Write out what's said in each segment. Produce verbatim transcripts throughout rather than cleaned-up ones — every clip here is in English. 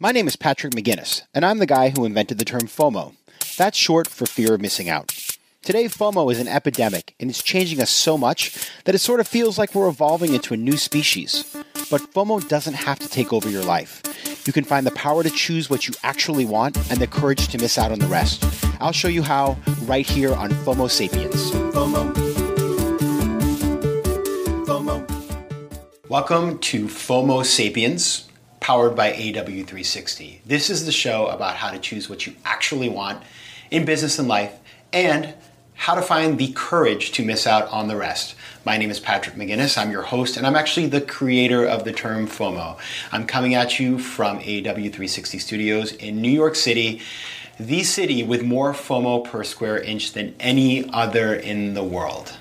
My name is Patrick McGinnis, and I'm the guy who invented the term FOMO. That's short for fear of missing out. Today, FOMO is an epidemic, and it's changing us so much that it sort of feels like we're evolving into a new species. But FOMO doesn't have to take over your life. You can find the power to choose what you actually want and the courage to miss out on the rest. I'll show you how right here on FOMO Sapiens. FOMO. FOMO. Welcome to FOMO Sapiens, powered by A W three sixty. This is the show about how to choose what you actually want in business and life and how to find the courage to miss out on the rest. My name is Patrick McGinnis. I'm your host, and I'm actually the creator of the term FOMO. I'm coming at you from A W three sixty Studios in New York City, the city with more FOMO per square inch than any other in the world.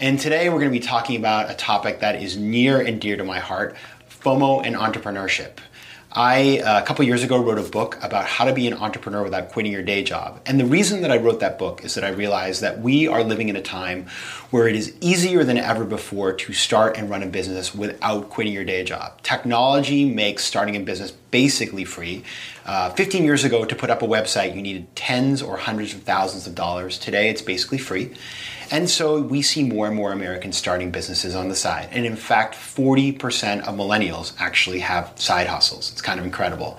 And today we're going to be talking about a topic that is near and dear to my heart, FOMO and entrepreneurship. I, uh, a couple years ago, wrote a book about how to be an entrepreneur without quitting your day job. And the reason that I wrote that book is that I realized that we are living in a time where it is easier than ever before to start and run a business without quitting your day job. Technology makes starting a business basically free. Uh, fifteen years ago, to put up a website, you needed tens or hundreds of thousands of dollars. Today, it's basically free. And so we see more and more Americans starting businesses on the side. And in fact, forty percent of millennials actually have side hustles. It's kind of incredible.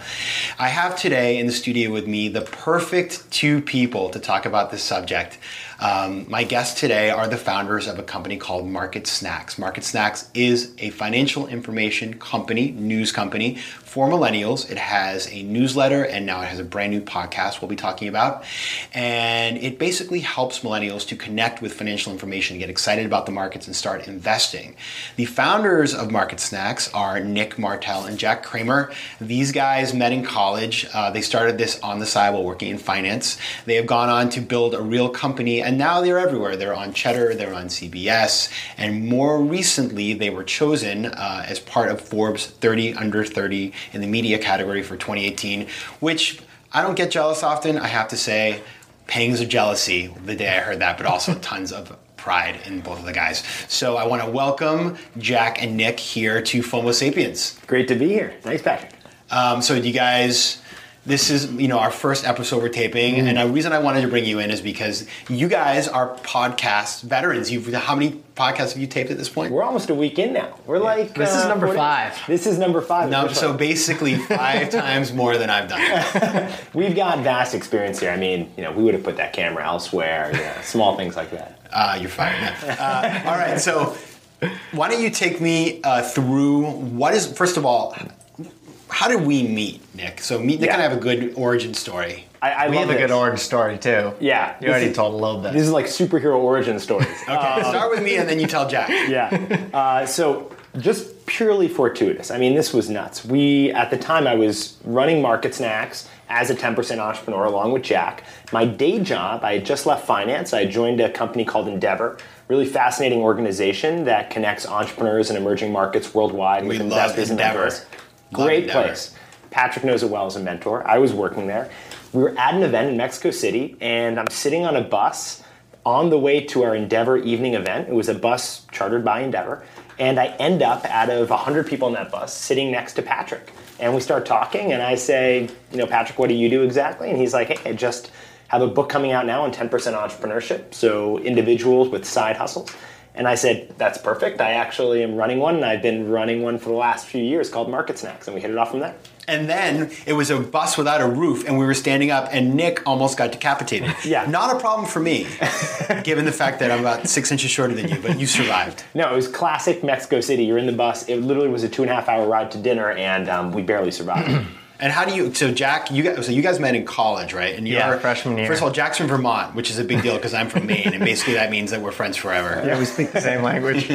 I have today in the studio with me the perfect two people to talk about this subject. Um, my guests today are the founders of a company called MarketSnacks. MarketSnacks is a financial information company, news company for millennials. It has a newsletter and now it has a brand new podcast we'll be talking about. And it basically helps millennials to connect with financial information, get excited about the markets and start investing. The founders of MarketSnacks are Nick Martell and Jack Kramer. These guys met in college. Uh, they started this on the side while working in finance. They have gone on to build a real company and now they're everywhere. They're on Cheddar, they're on C B S, and more recently they were chosen uh, as part of Forbes thirty under thirty in the media category for twenty eighteen, which I don't get jealous often. I have to say, pangs of jealousy the day I heard that, but also tons of pride in both of the guys. So I want to welcome Jack and Nick here to FOMO Sapiens. Great to be here. Thanks, Patrick. Um, so you guys... This is, you know, our first episode we're taping, mm. and the reason I wanted to bring you in is because you guys are podcast veterans. You've how many podcasts have you taped at this point? We're almost a week in now. We're yeah. like this uh, is number five. Is, this is number five. No, so five. Basically five times more than I've done. We've got vast experience here. I mean, you know, we would have put that camera elsewhere. Yeah, small things like that. Uh, you're fired. Yeah. Uh, all right, so why don't you take me uh, through what is first of all. How did we meet, Nick? So meet Nick yeah. and I have a good origin story. I, I we love have a good origin story, too. Yeah. You already is, told a little bit. This is like superhero origin stories. Okay, um, start with me and then you tell Jack. Yeah. Uh, so just purely fortuitous. I mean, this was nuts. We, at the time, I was running MarketSnacks as a ten percent entrepreneur along with Jack. My day job, I had just left finance. I joined a company called Endeavor. Really fascinating organization that connects entrepreneurs in emerging markets worldwide. We with love Endeavor. Great place. Patrick knows it well as a mentor. I was working there. We were at an event in Mexico City, and I'm sitting on a bus on the way to our Endeavor evening event. It was a bus chartered by Endeavor. And I end up, out of one hundred people on that bus, sitting next to Patrick. And we start talking, and I say, you know, Patrick, what do you do exactly? And he's like, hey, I just have a book coming out now on ten percent entrepreneurship, so individuals with side hustles. And I said, that's perfect. I actually am running one, and I've been running one for the last few years called MarketSnacks, and we hit it off from there. And then it was a bus without a roof, and we were standing up, and Nick almost got decapitated. Yeah. Not a problem for me, given the fact that I'm about six inches shorter than you, but you survived. No, it was classic Mexico City. You're in the bus. It literally was a two-and-a-half-hour ride to dinner, and um, we barely survived. And how do you, so Jack, you guys, so you guys met in college, right? And you're, yeah, freshman year. First of all, Jack's from Vermont, which is a big deal because I'm from Maine, and basically that means that we're friends forever. Yeah, we speak the same language.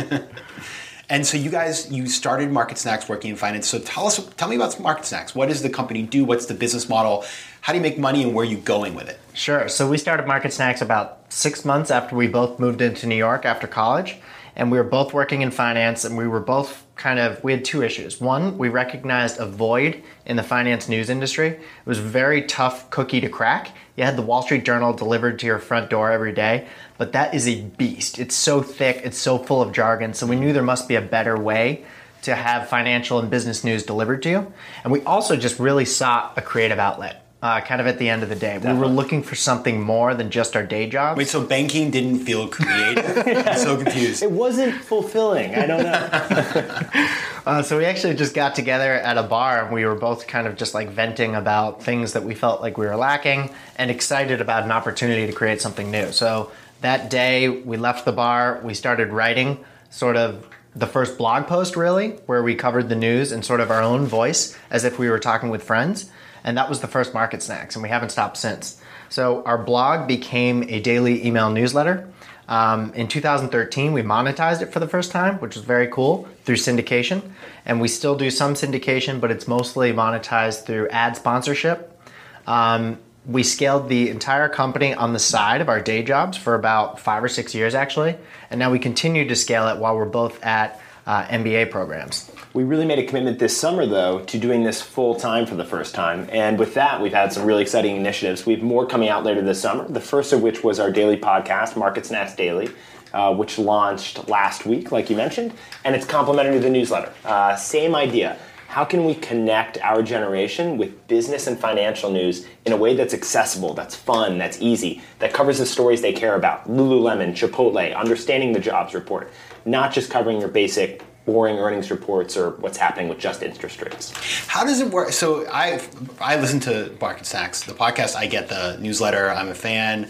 And so you guys, you started MarketSnacks working in finance. So tell us, tell me about MarketSnacks. What does the company do? What's the business model? How do you make money and where are you going with it? Sure. So we started MarketSnacks about six months after we both moved into New York after college. And we were both working in finance, and we were both kind of, we had two issues. One, we recognized a void in the finance news industry. It was a very tough cookie to crack. You had the Wall Street Journal delivered to your front door every day, but that is a beast. It's so thick, it's so full of jargon, so we knew there must be a better way to have financial and business news delivered to you. And we also just really sought a creative outlet. Uh, kind of at the end of the day. Definitely. We were looking for something more than just our day jobs. Wait, so banking didn't feel creative? Yeah. I'm so confused. It wasn't fulfilling. I don't know. uh, so we actually just got together at a bar, and we were both kind of just like venting about things that we felt like we were lacking and excited about an opportunity to create something new. So that day we left the bar, we started writing sort of the first blog post really, where we covered the news in sort of our own voice as if we were talking with friends. And that was the first Market Snacks, and we haven't stopped since. So our blog became a daily email newsletter. Um, in two thousand thirteen, we monetized it for the first time, which was very cool, through syndication. And we still do some syndication, but it's mostly monetized through ad sponsorship. Um, we scaled the entire company on the side of our day jobs for about five or six years, actually. And now we continue to scale it while we're both at Uh, M B A programs. We really made a commitment this summer, though, to doing this full-time for the first time. And with that, we've had some really exciting initiatives. We have more coming out later this summer, the first of which was our daily podcast, Market Snacks Daily, uh, which launched last week, like you mentioned, and it's complementary to the newsletter. Uh, same idea. How can we connect our generation with business and financial news in a way that's accessible, that's fun, that's easy, that covers the stories they care about? Lululemon, Chipotle, understanding the jobs report. Not just covering your basic boring earnings reports or what's happening with just interest rates. How does it work? So I I listen to Market Snacks, the podcast. I get the newsletter. I'm a fan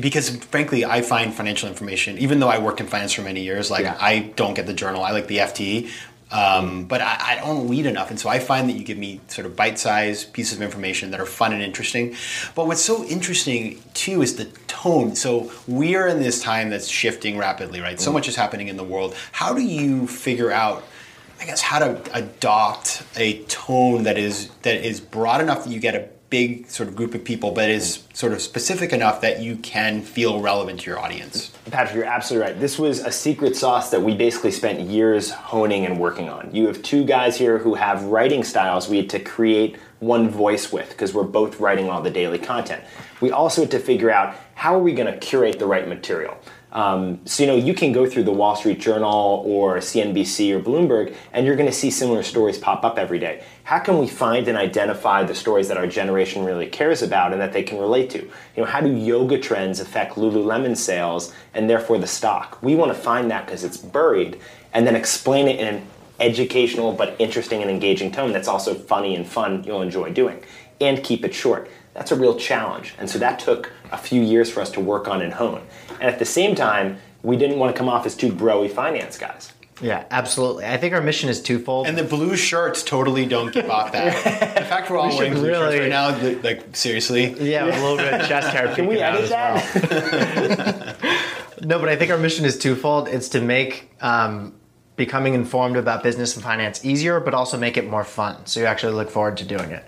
because, frankly, I find financial information, even though I worked in finance for many years, like yeah. I don't get the journal. I like the F T E. Um, but I, I don't read enough, and so I find that you give me sort of bite-sized pieces of information that are fun and interesting. But what's so interesting too is the tone. So we are in this time that's shifting rapidly, right? So much is happening in the world. How do you figure out, I guess, how to adopt a tone that is that is broad enough that you get a big sort of group of people, but is sort of specific enough that you can feel relevant to your audience? Patrick, you're absolutely right. This was a secret sauce that we basically spent years honing and working on. You have two guys here who have writing styles we had to create one voice with because we're both writing all the daily content. We also had to figure out how are we going to curate the right material. Um, so, you know, you can go through the Wall Street Journal or C N B C or Bloomberg, and you're going to see similar stories pop up every day. How can we find and identify the stories that our generation really cares about and that they can relate to? You know, how do yoga trends affect Lululemon sales and therefore the stock? We want to find that because it's buried and then explain it in an educational but interesting and engaging tone that's also funny and fun you'll enjoy doing, and keep it short. That's a real challenge. And so that took a few years for us to work on and hone. And at the same time, we didn't want to come off as two bro-y finance guys. Yeah, absolutely. I think our mission is twofold. And the blue shirts totally don't give off that. In fact, we're all we wearing blue really... shirts right now. Like, seriously? Yeah, yeah. A little bit of chest hair. Can we edit that? Well. No, but I think our mission is twofold. It's to make um, becoming informed about business and finance easier, but also make it more fun. So you actually look forward to doing it.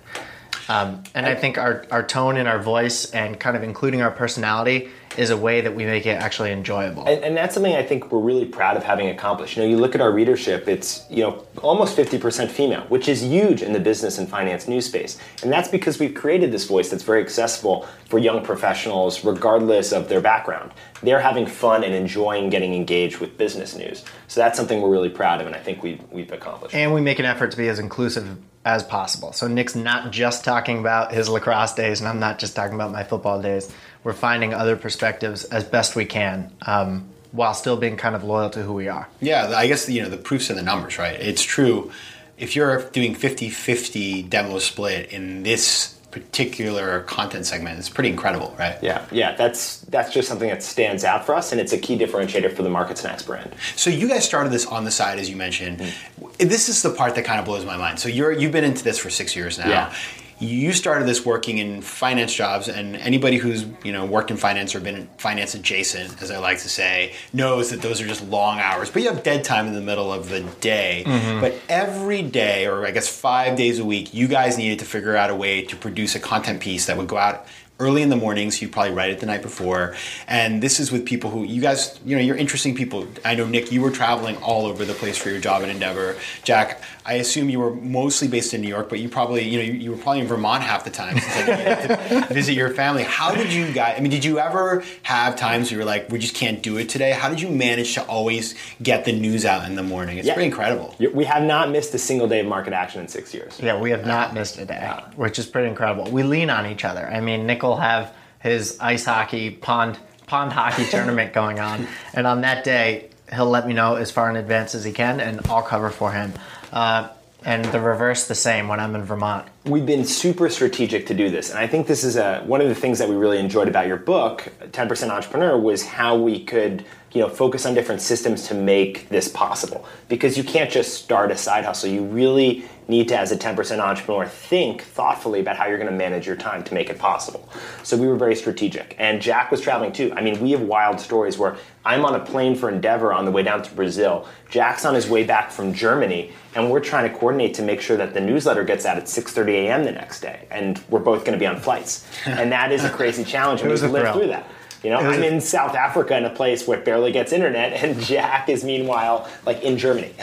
Um, and I think our, our tone and our voice and kind of including our personality is a way that we make it actually enjoyable. And, and that's something I think we're really proud of having accomplished. You know, you look at our readership, it's, you know, almost fifty percent female, which is huge in the business and finance news space. And that's because we've created this voice that's very accessible for young professionals, regardless of their background. They're having fun and enjoying getting engaged with business news. So that's something we're really proud of, and I think we've, we've accomplished. And we make an effort to be as inclusive as possible. So Nick's not just talking about his lacrosse days, and I'm not just talking about my football days. We're finding other perspectives as best we can, um, while still being kind of loyal to who we are. Yeah, I guess, you know, the proof's in the numbers, right? It's true. If you're doing fifty-fifty demo split in this particular content segment, it's pretty incredible, right? Yeah, yeah, that's that's just something that stands out for us, and it's a key differentiator for the Market Snacks brand. So you guys started this on the side, as you mentioned. Mm-hmm. This is the part that kind of blows my mind. So you're you've been into this for six years now. Yeah. You started this working in finance jobs, and anybody who's, you know, worked in finance or been finance adjacent, as I like to say, knows that those are just long hours. But you have dead time in the middle of the day. Mm-hmm. But every day, or I guess five days a week, you guys needed to figure out a way to produce a content piece that would go out early in the morning, so you probably write it the night before. And this is with people who, you guys, you know, you're interesting people. I know, Nick, you were traveling all over the place for your job at Endeavor. Jack, I assume you were mostly based in New York, but you probably, you know, you, you were probably in Vermont half the time since I didn't get to visit your family. How did you guys, I mean, did you ever have times where you were like, we just can't do it today? How did you manage to always get the news out in the morning? It's yeah. pretty incredible. We have not missed a single day of market action in six years. Yeah, we have not missed a day, yeah. which is pretty incredible. We lean on each other. I mean, Nick have his ice hockey pond pond hockey tournament going on, and on that day he'll let me know as far in advance as he can, and I'll cover for him. Uh, and the reverse the same when I'm in Vermont. We've been super strategic to do this, and I think this is a, one of the things that we really enjoyed about your book, ten percent Entrepreneur, was how we could, you know, focus on different systems to make this possible. Because you can't just start a side hustle. You really need to, as a ten percent entrepreneur, think thoughtfully about how you're going to manage your time to make it possible. So we were very strategic. And Jack was traveling too. I mean, we have wild stories where I'm on a plane for Endeavor on the way down to Brazil. Jack's on his way back from Germany, and we're trying to coordinate to make sure that the newsletter gets out at six thirty a.m. the next day, and we're both going to be on flights. And that is a crazy challenge, and we've lived through that. You know, I'm in South Africa in a place where it barely gets internet, and Jack is meanwhile like in Germany.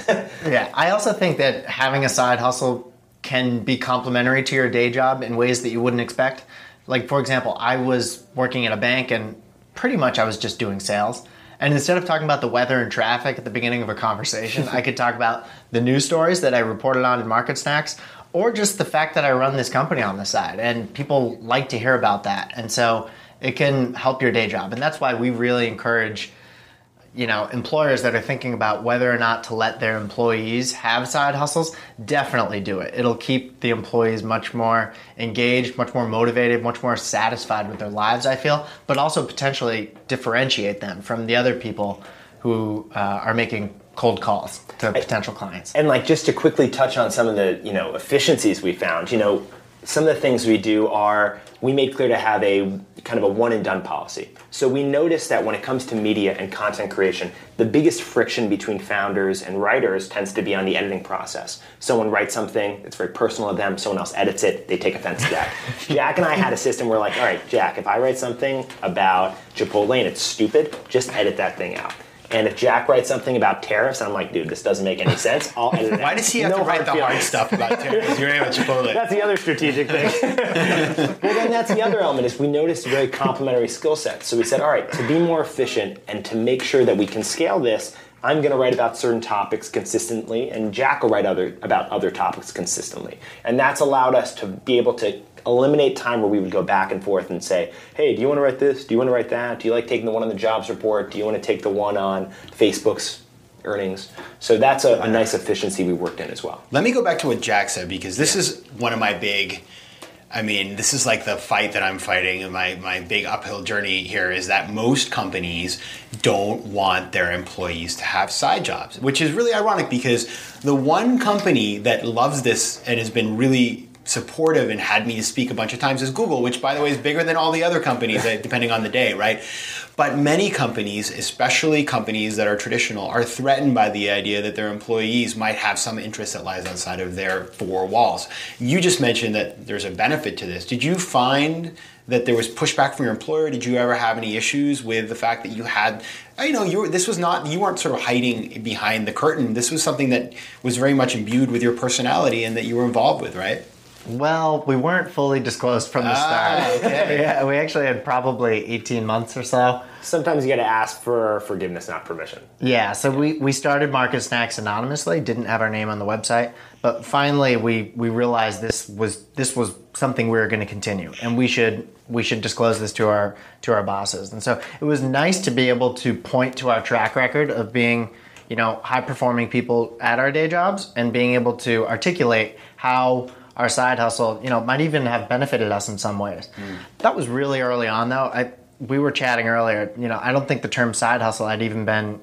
Yeah, I also think that having a side hustle can be complementary to your day job in ways that you wouldn't expect. Like, for example, I was working at a bank, and pretty much I was just doing sales. And instead of talking about the weather and traffic at the beginning of a conversation, I could talk about the news stories that I reported on in MarketSnacks, or just the fact that I run this company on the side, and people like to hear about that. And so it can help your day job. And that's why we really encourage, you know, employers that are thinking about whether or not to let their employees have side hustles, definitely do it. It'll keep the employees much more engaged, much more motivated, much more satisfied with their lives, I feel, but also potentially differentiate them from the other people who uh, are making cold calls to potential clients. And like, just to quickly touch on some of the, you know, efficiencies we found, you know, some of the things we do are, we made clear to have a kind of a one and done policy. So we noticed that when it comes to media and content creation, the biggest friction between founders and writers tends to be on the editing process. Someone writes something, it's very personal to them, someone else edits it, they take offense to that. Jack and I had a system where we're like, all right, Jack, if I write something about Chipotle and it's stupid, just edit that thing out. And if Jack writes something about tariffs, I'm like, dude, this doesn't make any sense. I'll edit it. Why does he have no to write the feelings. Hard stuff about tariffs? You're about Chipotle. That's the other strategic thing. Well, then that's the other element, is we noticed very complementary skill sets. So we said, all right, to be more efficient and to make sure that we can scale this, I'm going to write about certain topics consistently, and Jack will write other about other topics consistently. And that's allowed us to be able to eliminate time where we would go back and forth and say, hey, do you want to write this? Do you want to write that? Do you like taking the one on the jobs report? Do you want to take the one on Facebook's earnings? So that's a, a nice efficiency we worked in as well. Let me go back to what Jack said, because this yeah. is one of my big, I mean, this is like the fight that I'm fighting, and my, my big uphill journey here is that most companies don't want their employees to have side jobs, which is really ironic, because the one company that loves this and has been really supportive and had me speak a bunch of times is Google, which, by the way, is bigger than all the other companies, depending on the day, right? But many companies, especially companies that are traditional, are threatened by the idea that their employees might have some interest that lies outside of their four walls. You just mentioned that there's a benefit to this. Did you find that there was pushback from your employer? Did you ever have any issues with the fact that you had, you know, you were, this was not, you weren't sort of hiding behind the curtain. This was something that was very much imbued with your personality and that you were involved with, right? Well, we weren't fully disclosed from the start. Ah, okay. Yeah, we actually had probably eighteen months or so. Sometimes you got to ask for forgiveness, not permission. Yeah, so we, we started MarketSnacks anonymously, didn't have our name on the website, but finally we, we realized this was this was something we were going to continue, and we should we should disclose this to our to our bosses. And so it was nice to be able to point to our track record of being, you know, high performing people at our day jobs, and being able to articulate how our side hustle, you know, might even have benefited us in some ways. Mm. That was really early on, though. I we were chatting earlier. You know, I don't think the term side hustle had even been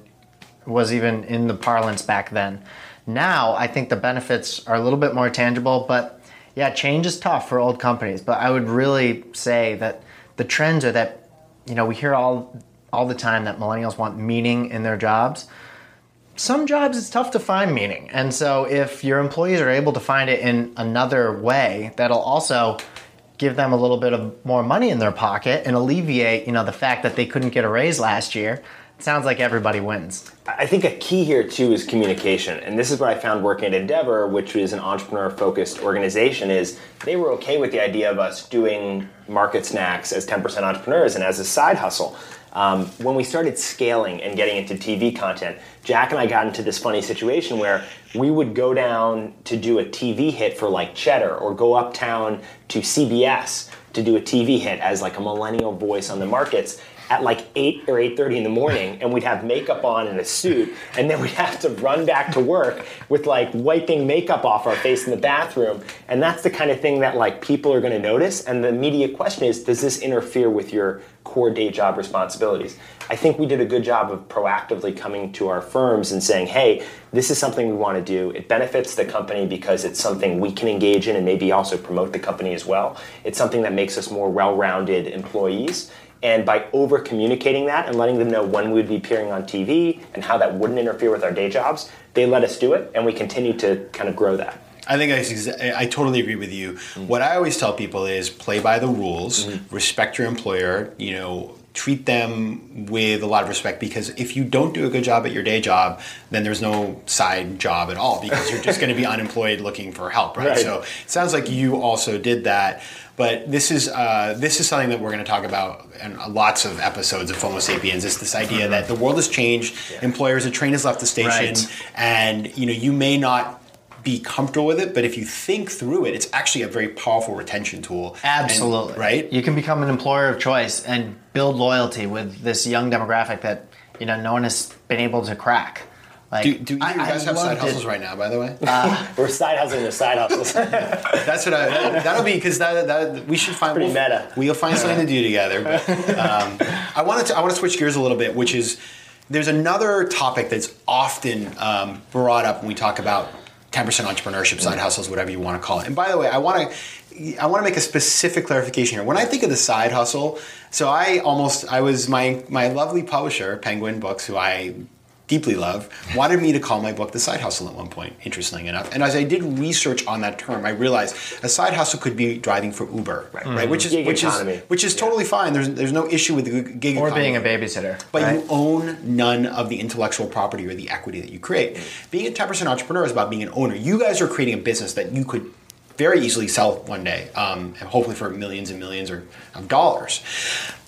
was even in the parlance back then. Now, I think the benefits are a little bit more tangible. But yeah, change is tough for old companies. But I would really say that the trends are that, you know, we hear all all the time that millennials want meaning in their jobs. Some jobs it's tough to find meaning, and so if your employees are able to find it in another way, that'll also give them a little bit of more money in their pocket and alleviate, you know, the fact that they couldn't get a raise last year. It sounds like everybody wins. I think a key here, too, is communication. And this is what I found working at Endeavor, which is an entrepreneur-focused organization, is they were okay with the idea of us doing MarketSnacks as ten percent entrepreneurs and as a side hustle. Um, when we started scaling and getting into T V content, Jack and I got into this funny situation where we would go down to do a T V hit for like Cheddar, or go uptown to C B S to do a T V hit as like a millennial voice on the markets at like eight or eight thirty in the morning, and we'd have makeup on and a suit, and then we'd have to run back to work with like wiping makeup off our face in the bathroom. And that's the kind of thing that like people are going to notice. And the immediate question is, does this interfere with your core day job responsibilities? I think we did a good job of proactively coming to our firms and saying, hey, this is something we want to do. It benefits the company because it's something we can engage in and maybe also promote the company as well. It's something that makes us more well-rounded employees. And by over-communicating that and letting them know when we'd be appearing on T V and how that wouldn't interfere with our day jobs, they let us do it, and we continue to kind of grow that. I think that's exa- I totally agree with you. Mm-hmm. What I always tell people is play by the rules, mm-hmm. respect your employer, you know, treat them with a lot of respect, because if you don't do a good job at your day job, then there's no side job at all, because you're just going to be unemployed looking for help, right? right? So it sounds like you also did that. But this is uh, this is something that we're going to talk about in lots of episodes of FOMO Sapiens. It's this idea that the world has changed, yeah. employers, a train has left the station, right. and you know you may not be comfortable with it, but if you think through it, it's actually a very powerful retention tool. Absolutely. And, right? You can become an employer of choice and build loyalty with this young demographic that, you know, no one has been able to crack. Like, do, do you I, guys I have side hustles it. right now, by the way? Uh, We're side hustling with side hustles. That's what I, that, that'll be, because that, that, we should find, pretty we'll, meta. We'll find something to do together. But, um, I wanted to, I want to switch gears a little bit, which is, there's another topic that's often um, brought up when we talk about ten percent entrepreneurship, side hustles, whatever you want to call it. And by the way, I want to I want to make a specific clarification here. When I think of the side hustle, so I almost, I was, my my lovely publisher, Penguin Books, who I deeply love, wanted me to call my book The Side Hustle at one point, interestingly enough. And as I did research on that term, I realized a side hustle could be driving for Uber, right? Mm-hmm. right? Which is gig which economy. is which is yeah. totally fine. There's there's no issue with the gig or economy. Or being a babysitter. But right? you own none of the intellectual property or the equity that you create. Mm-hmm. Being a ten percent entrepreneur is about being an owner. You guys are creating a business that you could very easily sell one day, um, and hopefully for millions and millions or, of dollars.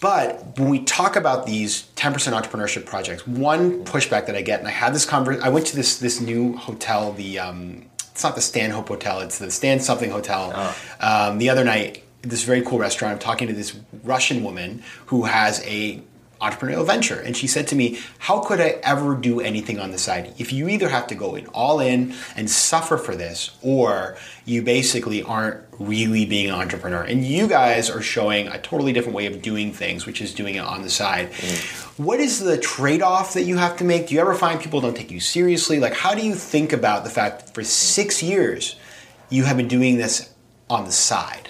But when we talk about these ten percent entrepreneurship projects, one pushback that I get, and I had this conversation, I went to this this new hotel, the um, it's not the Stanhope Hotel, it's the Stan something hotel, oh. um, the other night, this very cool restaurant, I'm talking to this Russian woman who has a entrepreneurial venture. And she said to me, how could I ever do anything on the side? If you either have to go in all in and suffer for this, or you basically aren't really being an entrepreneur. And you guys are showing a totally different way of doing things, which is doing it on the side. Mm-hmm. What is the trade-off that you have to make? Do you ever find people don't take you seriously? Like, how do you think about the fact that for six years, you have been doing this on the side?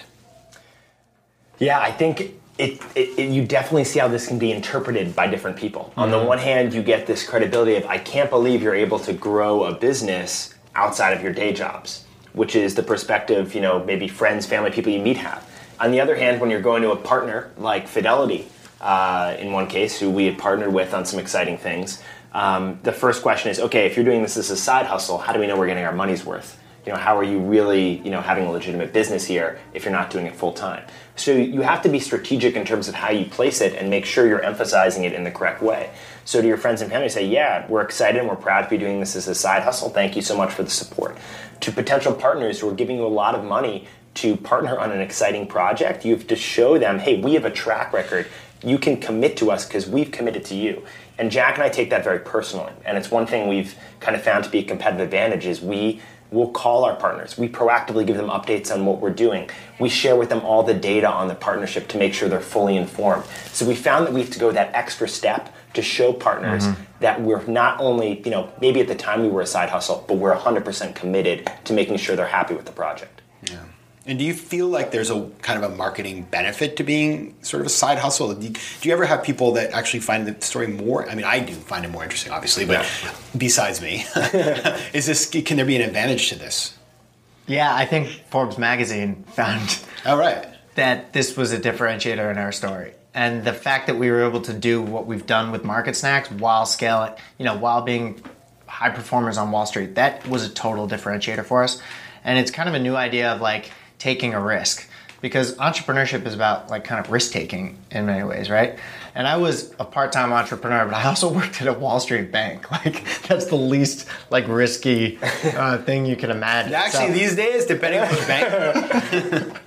Yeah, I think It, it, it, you definitely see how this can be interpreted by different people. Mm-hmm. On the one hand, you get this credibility of, I can't believe you're able to grow a business outside of your day jobs, which is the perspective, you know, maybe friends, family, people you meet have. On the other hand, when you're going to a partner like Fidelity, uh, in one case, who we had partnered with on some exciting things, um, the first question is, okay, if you're doing this as a side hustle, how do we know we're getting our money's worth? You know, how are you really, you know, having a legitimate business here if you're not doing it full time? So you have to be strategic in terms of how you place it and make sure you're emphasizing it in the correct way. So to your friends and family, say, yeah, we're excited and we're proud to be doing this as a side hustle. Thank you so much for the support. To potential partners who are giving you a lot of money to partner on an exciting project, you have to show them, hey, we have a track record. You can commit to us because we've committed to you. And Jack and I take that very personally. And it's one thing we've kind of found to be a competitive advantage is we We'll call our partners. We proactively give them updates on what we're doing. We share with them all the data on the partnership to make sure they're fully informed. So we found that we have to go that extra step to show partners mm-hmm. that we're not only, you know, maybe at the time we were a side hustle, but we're one hundred percent committed to making sure they're happy with the project. Yeah. And do you feel like there's a kind of a marketing benefit to being sort of a side hustle? Do you, do you ever have people that actually find the story more? I mean, I do find it more interesting, obviously, but yeah. besides me, is this? Can there be an advantage to this? Yeah, I think Forbes magazine found. All right. that this was a differentiator in our story. And the fact that we were able to do what we've done with MarketSnacks while scaling, you know, while being high performers on Wall Street, that was a total differentiator for us. And it's kind of a new idea of like taking a risk, because entrepreneurship is about like kind of risk taking in many ways, right? And I was a part-time entrepreneur, but I also worked at a Wall Street bank. Like that's the least like risky uh, thing you can imagine. Actually, so, these days, depending on the bank.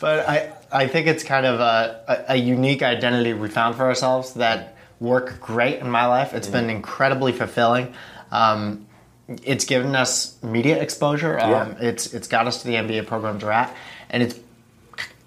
But I, I think it's kind of a, a, a unique identity we found for ourselves that worked great in my life. It's mm. been incredibly fulfilling. Um, it's given us media exposure. Um, yeah. It's it's got us to the M B A programs we're at, and it's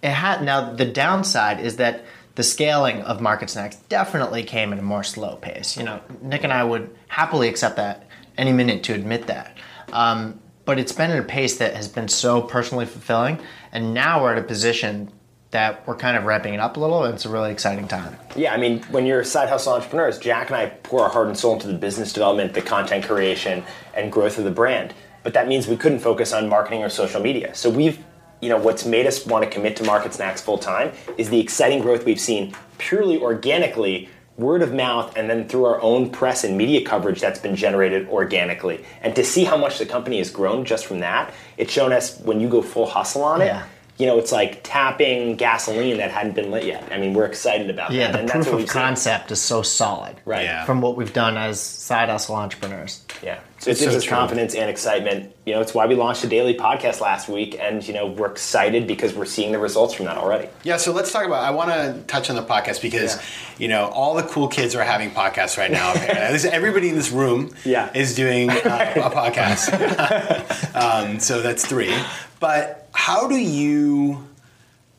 it had now the downside is that the scaling of MarketSnacks definitely came at a more slow pace. You know, Nick and I would happily accept that any minute to admit that. Um, but it's been at a pace that has been so personally fulfilling, and now we're at a position that we're kind of ramping it up a little, and it's a really exciting time. Yeah, I mean, when you're side hustle entrepreneurs, Jack and I pour our heart and soul into the business development, the content creation, and growth of the brand. But that means we couldn't focus on marketing or social media. So we've, you know, what's made us want to commit to MarketSnacks full-time is the exciting growth we've seen purely organically, word of mouth, and then through our own press and media coverage that's been generated organically. And to see how much the company has grown just from that, it's shown us when you go full hustle on it, yeah. You know, it's like tapping gasoline that hadn't been lit yet. I mean, we're excited about yeah, that. Yeah, the and proof that's what of concept seen. Is so solid, right? Yeah. From what we've done as side hustle entrepreneurs. Yeah, so it gives us confidence and excitement. You know, it's why we launched a daily podcast last week, and you know, we're excited because we're seeing the results from that already. Yeah, so let's talk about. I want to touch on the podcast because yeah. you know, all the cool kids are having podcasts right now. Everybody in this room yeah. is doing uh, a podcast. um, so that's three, but. How do you,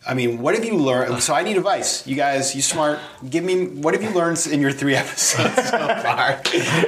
I mean, what have you learned? So I need advice. You guys, you smart. Give me, what have you learned in your three episodes so far?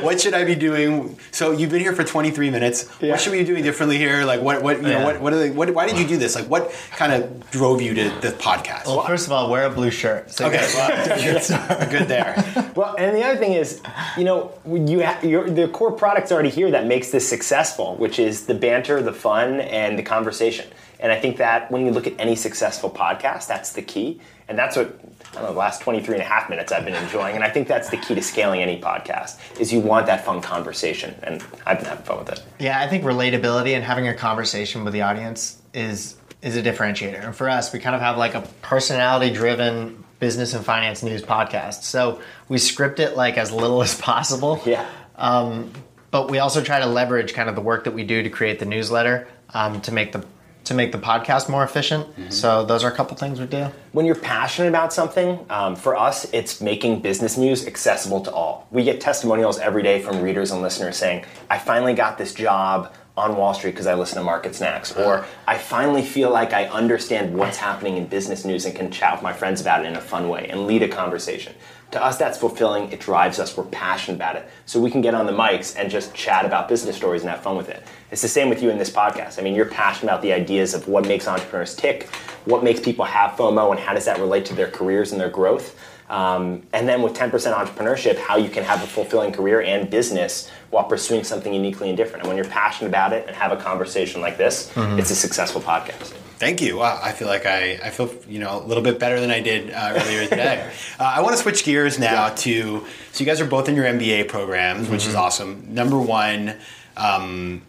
What should I be doing? So you've been here for twenty-three minutes. Yeah. What should we be doing differently here? Like what, what, you yeah. know, what, what are they, what, why did you do this? Like what kind of drove you to the podcast? Well, first of all, wear a blue shirt. So okay. Well, good there. Well, and the other thing is, you know, you ha- your, the core product's already here that makes this successful, which is the banter, the fun, and the conversation. And I think that when you look at any successful podcast, that's the key. And that's what, I don't know, the last twenty-three and a half minutes I've been enjoying. And I think that's the key to scaling any podcast is you want that fun conversation. And I've been having fun with it. Yeah, I think relatability and having a conversation with the audience is is a differentiator. And for us, we kind of have like a personality-driven business and finance news podcast. So we script it like as little as possible. Yeah. Um, but we also try to leverage kind of the work that we do to create the newsletter um, to make the to make the podcast more efficient. Mm-hmm. So those are a couple things we do. When you're passionate about something, um, for us, it's making business news accessible to all. We get testimonials every day from readers and listeners saying, I finally got this job on Wall Street because I listen to MarketSnacks, or I finally feel like I understand what's happening in business news and can chat with my friends about it in a fun way and lead a conversation. To us, that's fulfilling. It drives us. We're passionate about it. So we can get on the mics and just chat about business stories and have fun with it. It's the same with you in this podcast. I mean, you're passionate about the ideas of what makes entrepreneurs tick, what makes people have FOMO, and how does that relate to their careers and their growth. Um, and then with ten percent entrepreneurship, how you can have a fulfilling career and business while pursuing something uniquely and different. And when you're passionate about it and have a conversation like this, mm-hmm. it's a successful podcast. Thank you. Wow, I feel like I, I feel you know a little bit better than I did uh, earlier today. uh, I want to switch gears now yeah. to, so you guys are both in your M B A programs, which mm-hmm. is awesome. Number one, um,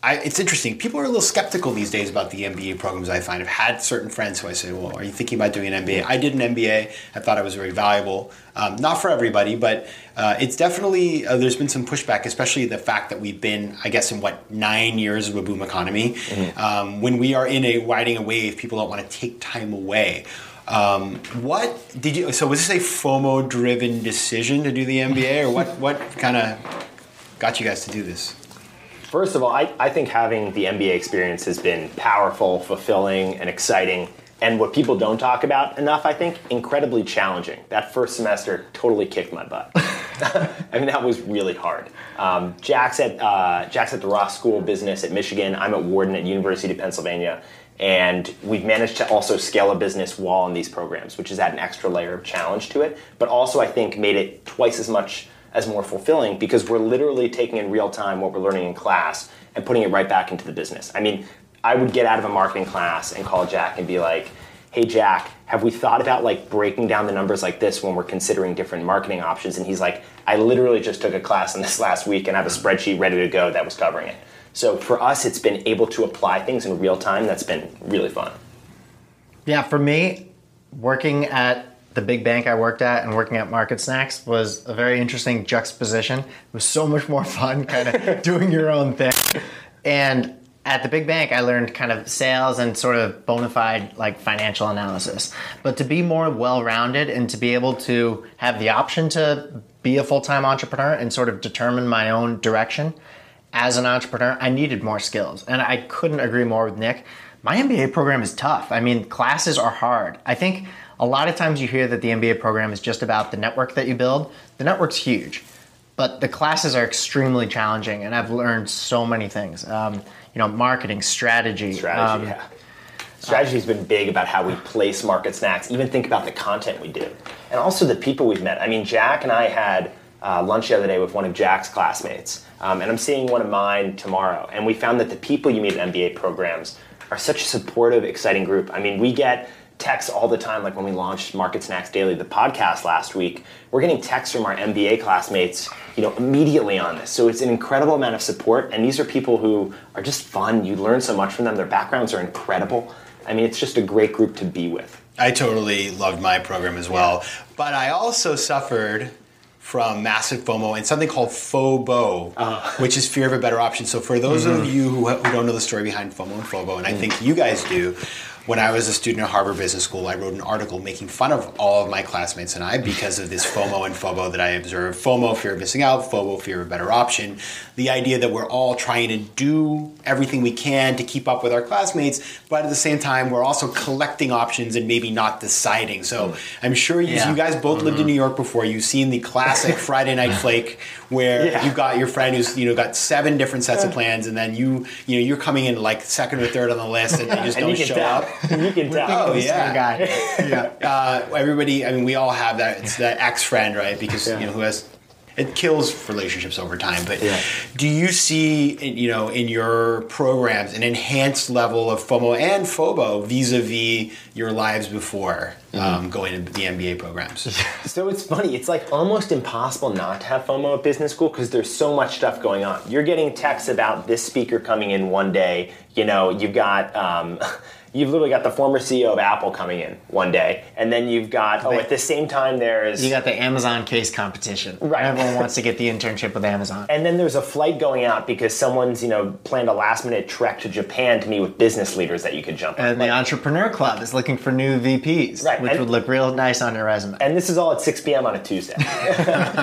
I, it's interesting. People are a little skeptical these days about the M B A programs, I find. I've had certain friends who I say, well, are you thinking about doing an M B A? I did an M B A. I thought it was very valuable. Um, not for everybody, but uh, it's definitely, uh, there's been some pushback, especially the fact that we've been, I guess, in what, nine years of a boom economy. Mm-hmm. Um, when we are in a riding a wave, people don't want to take time away. Um, what did you, so was this a FOMO-driven decision to do the M B A, or what, what kind of got you guys to do this? First of all, I, I think having the M B A experience has been powerful, fulfilling, and exciting. And what people don't talk about enough, I think, incredibly challenging. That first semester totally kicked my butt. I mean, that was really hard. Um, Jack's at uh, Jack's at the Ross School of Business at Michigan. I'm at Wharton at University of Pennsylvania. And we've managed to also scale a business while in these programs, which has had an extra layer of challenge to it. But also, I think, made it twice as much as more fulfilling because we're literally taking in real time what we're learning in class and putting it right back into the business. I mean, I would get out of a marketing class and call Jack and be like, hey, Jack, have we thought about like breaking down the numbers like this when we're considering different marketing options? And he's like, I literally just took a class on this last week and I have a spreadsheet ready to go that was covering it. So for us, it's been able to apply things in real time. That's been really fun. Yeah, for me, working at the big bank I worked at and working at MarketSnacks was a very interesting juxtaposition. It was so much more fun kind of doing your own thing. And at the big bank, I learned kind of sales and sort of bona fide like financial analysis. But to be more well-rounded and to be able to have the option to be a full-time entrepreneur and sort of determine my own direction as an entrepreneur, I needed more skills. And I couldn't agree more with Nick. My M B A program is tough. I mean, classes are hard. I think a lot of times you hear that the M B A program is just about the network that you build. The network's huge, but the classes are extremely challenging, and I've learned so many things. Um, You know, marketing, strategy. Strategy, um, yeah. Strategy's been big about how we place MarketSnacks, even think about the content we do. And also the people we've met. I mean, Jack and I had uh, lunch the other day with one of Jack's classmates, um, and I'm seeing one of mine tomorrow. And we found that the people you meet at M B A programs are such a supportive, exciting group. I mean, we get texts all the time, like when we launched MarketSnacks Daily, the podcast last week, we're getting texts from our M B A classmates, you know, immediately on this. So it's an incredible amount of support, and these are people who are just fun. You learn so much from them. Their backgrounds are incredible. I mean, it's just a great group to be with. I totally loved my program as well, but I also suffered from massive FOMO and something called FOBO, uh, which is fear of a better option. So for those mm-hmm. of you who, who don't know the story behind FOMO and FOBO, and I mm-hmm. think you guys do, when I was a student at Harvard Business School, I wrote an article making fun of all of my classmates and I because of this FOMO and FOBO that I observed. FOMO, fear of missing out. FOBO, fear of a better option. The idea that we're all trying to do everything we can to keep up with our classmates, but at the same time, we're also collecting options and maybe not deciding. So I'm sure you, yeah. you guys both mm-hmm. lived in New York before. You've seen the classic Friday night flake where yeah. you've got your friend who's you know got seven different sets yeah. of plans, and then you you know you're coming in like second or third on the list, and they just don't show down. up. You can tell. Oh, yeah. Guy. yeah. Uh, everybody, I mean, we all have that. It's that ex-friend, right? Because, yeah. you know, who has, it kills relationships over time. But yeah. do you see, you know, in your programs an enhanced level of FOMO and FOBO vis-a-vis your lives before mm-hmm. um, going to the M B A programs? So it's funny. It's like almost impossible not to have FOMO at business school because there's so much stuff going on. You're getting texts about this speaker coming in one day. You know, you've got... Um, You've literally got the former C E O of Apple coming in one day, and then you've got, oh, at the same time there's... You got the Amazon case competition. Right. Everyone wants to get the internship with Amazon. And then there's a flight going out because someone's, you know, planned a last-minute trek to Japan to meet with business leaders that you could jump on. And like, the Entrepreneur Club is looking for new V Ps, right. which and, would look real nice on your resume. And this is all at six p.m. on a Tuesday.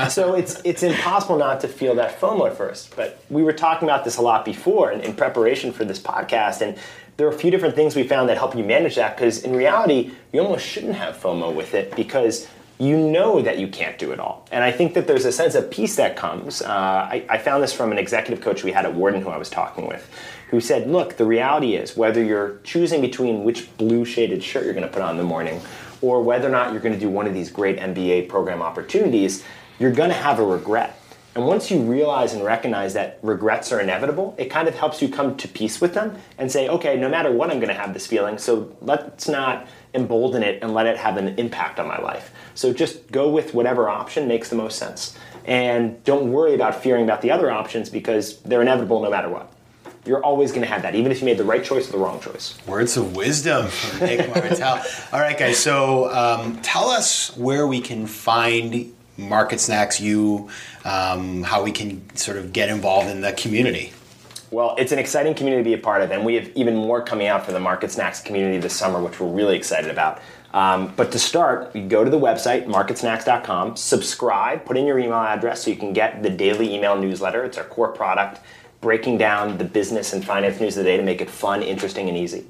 So it's, it's impossible not to feel that FOMO at first. But we were talking about this a lot before in, in preparation for this podcast, and... There are a few different things we found that help you manage that because in reality, you almost shouldn't have FOMO with it because you know that you can't do it all. And I think that there's a sense of peace that comes. Uh, I, I found this from an executive coach we had at Wharton who I was talking with who said, look, the reality is whether you're choosing between which blue shaded shirt you're going to put on in the morning or whether or not you're going to do one of these great M B A program opportunities, you're going to have a regret. And once you realize and recognize that regrets are inevitable, it kind of helps you come to peace with them and say, okay, no matter what, I'm going to have this feeling, so let's not embolden it and let it have an impact on my life. So just go with whatever option makes the most sense. And don't worry about fearing about the other options because they're inevitable no matter what. You're always going to have that, even if you made the right choice or the wrong choice. Words of wisdom from Nick Martell. All right, guys, so um, tell us where we can find MarketSnacks, you, um, how we can sort of get involved in the community. Well, it's an exciting community to be a part of, and we have even more coming out for the MarketSnacks community this summer, which we're really excited about. Um, but to start, you go to the website, market snacks dot com, subscribe, put in your email address so you can get the daily email newsletter. It's our core product, breaking down the business and finance news of the day to make it fun, interesting, and easy.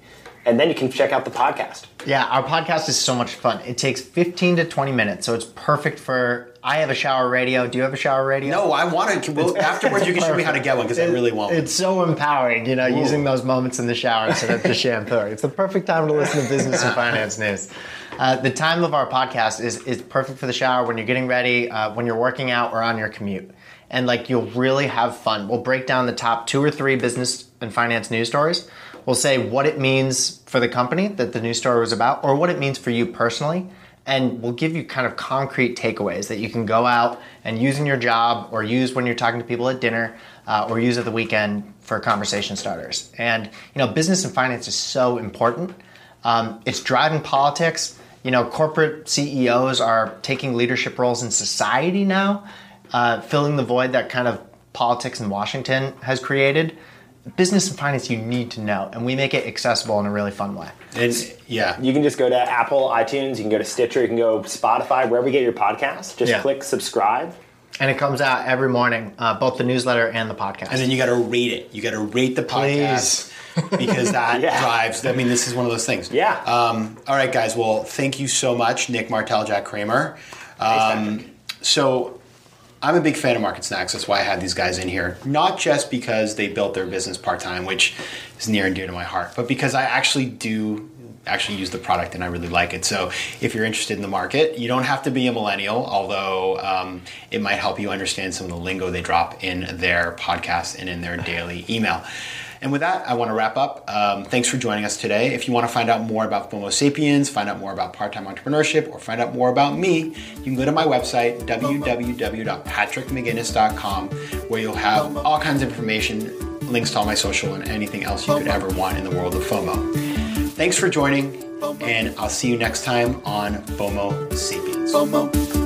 And then you can check out the podcast. Yeah, our podcast is so much fun. It takes fifteen to twenty minutes, so it's perfect for... I have a shower radio. Do you have a shower radio? No, I want to. Well, afterwards, you can show me how to get one because I really want one. It's so empowering, you know, Ooh. using those moments in the shower instead of the shampoo. It's the perfect time to listen to business and finance news. Uh, the time of our podcast is, is perfect for the shower when you're getting ready, uh, when you're working out, or on your commute. and like you'll really have fun. We'll break down the top two or three business and finance news stories. We'll say what it means for the company that the news story was about or what it means for you personally. And we'll give you kind of concrete takeaways that you can go out and use in your job or use when you're talking to people at dinner uh, or use at the weekend for conversation starters. And, you know, business and finance is so important. Um, it's driving politics. You know, corporate C E Os are taking leadership roles in society now, uh, filling the void that kind of politics in Washington has created. Business and finance, you need to know, and we make it accessible in a really fun way. And yeah, you can just go to Apple, iTunes, you can go to Stitcher, you can go Spotify, wherever you get your podcast. Just yeah. click subscribe, and it comes out every morning, uh, both the newsletter and the podcast. And then you got to rate it. You got to rate the podcast Please. because that yeah. drives. I mean, this is one of those things. Yeah. Um, all right, guys. Well, thank you so much, Nick Martell, Jack Kramer. Um, nice, so. I'm a big fan of MarketSnacks. That's why I had these guys in here. Not just because they built their business part-time, which is near and dear to my heart, but because I actually do actually use the product and I really like it. So if you're interested in the market, you don't have to be a millennial, although um, it might help you understand some of the lingo they drop in their podcast and in their daily email. And with that, I want to wrap up. Um, thanks for joining us today. If you want to find out more about FOMO Sapiens, find out more about part-time entrepreneurship, or find out more about me, you can go to my website, w w w dot patrick mcginnis dot com, where you'll have all kinds of information, links to all my social, and anything else you could ever want in the world of FOMO. Thanks for joining, and I'll see you next time on FOMO Sapiens. FOMO.